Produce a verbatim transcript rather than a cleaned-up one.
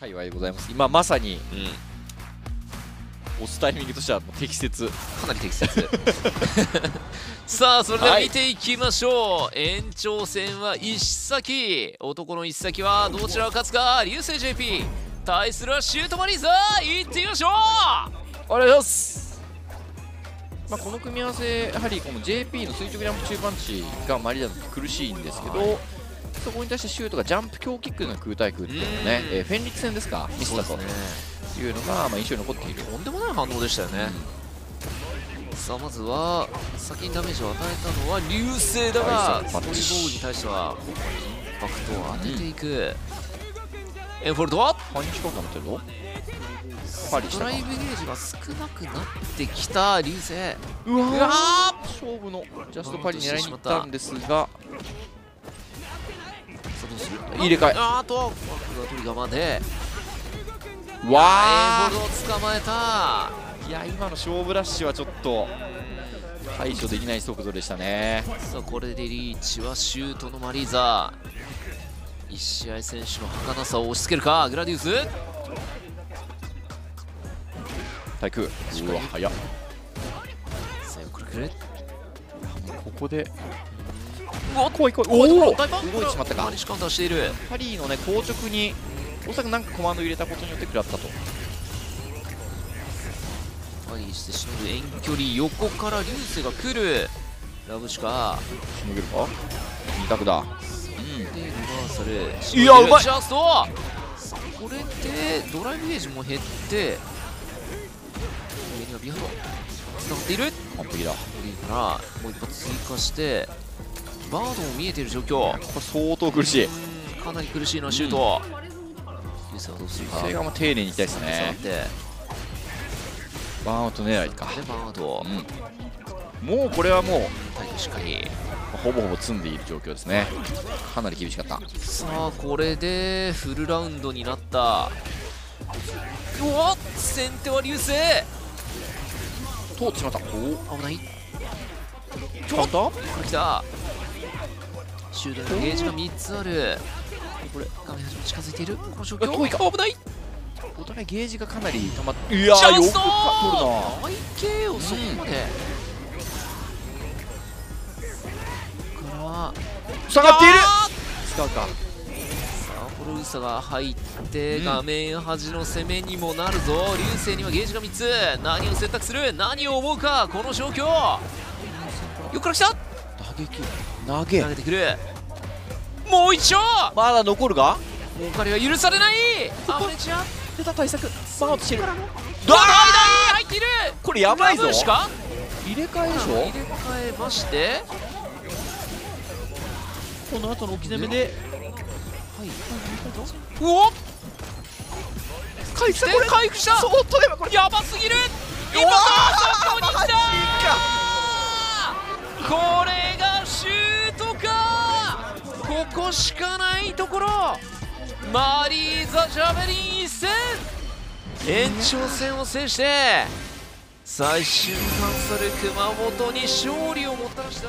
界隈でございます。今まさに、うん、押すタイミングとしてはもう適切、かなり適切さあそれでは見ていきましょう、はい、延長戦は一先、男の一先はどちらが勝つか。流星 ジェーピー 対するはシュートマリーザー、いってみましょう。ありがとうございます。まあ、この組み合わせ、やはりこの ジェーピー の垂直ジャンプ中パンチがマリーザー苦しいんですけど、はい、そこに対してシュートがジャンプ強キックの空対空っていうのね、えー、フェンリック戦ですか、ミスだというのがまあ印象に残っている、とんでもない反応でしたよね。うん、さあまずは先にダメージを与えたのは流星だが、ストリボールに対してはインパクトを当てていく。うん、エンフォルトは反日効果持ってるの？ドライブゲージが少なくなってきた流星。うわー、勝負のジャストパリ狙いに行ったんですが。入れ替え、あとはトリガーまで、わー、ボールを捕まえた。いや、今の勝負ラッシュはちょっと対処できない速度でしたね。さあこれでリーチはシュートのマリーザー、一試合選手の儚さを押し付けるか。グラディウス対空、うわ早っ、最後くるくる、ここでうわ怖い怖い、おお動いてしまったか。しかも出しているハリーのね、硬直におそらく何かコマンドを入れたことによって食らったと。ハリーしてしのぐ遠距離、横から流星が来る、ラブシカしのげるか、に択だ。うん、いやうまい。これでドライブゲージも減って、上にはビハロ繋がっている、完璧だ。からもう一発追加してバードも見えている状況、これ相当苦しい、かなり苦しいのシュート、流星はどうするか、流星が丁寧にいきたいですね。バーンアウト狙いか、バーンアウト、うん、もうこれはもう確かにほぼほぼ積んでいる状況ですね。かなり厳しかった。さあこれでフルラウンドになった。うわっ、先手は流星通ってしまった。おお危ない、ちょっと来た、シュートのゲージがみっつある、これ画面端も近づいている、この状況危ない、お互いゲージがかなり溜まって、いやーよく取るな、相手をそこまでから下がっている、使うか。さあフォロウサが入って画面端の攻めにもなるぞ。流星にはゲージがみっつ、何を選択する、何を思うか、この状況、よくから来た、打撃投げ投げてくる、もう一丁、まだ残るが、もう彼は許されない、アフレチア出た対策、バウンドしてる、ドア入っている、これやばいぞ、入れ替えでしょ、入れ替えまして、この後の置き攻めで、うおっ回復した、これ回復した、そっとでもこれやばすぎる、今の状況に来た、これがシュート、ここしかないところ、マリーザ・ジャベリン一戦、延長戦を制して最終関する熊本に勝利をもたらした。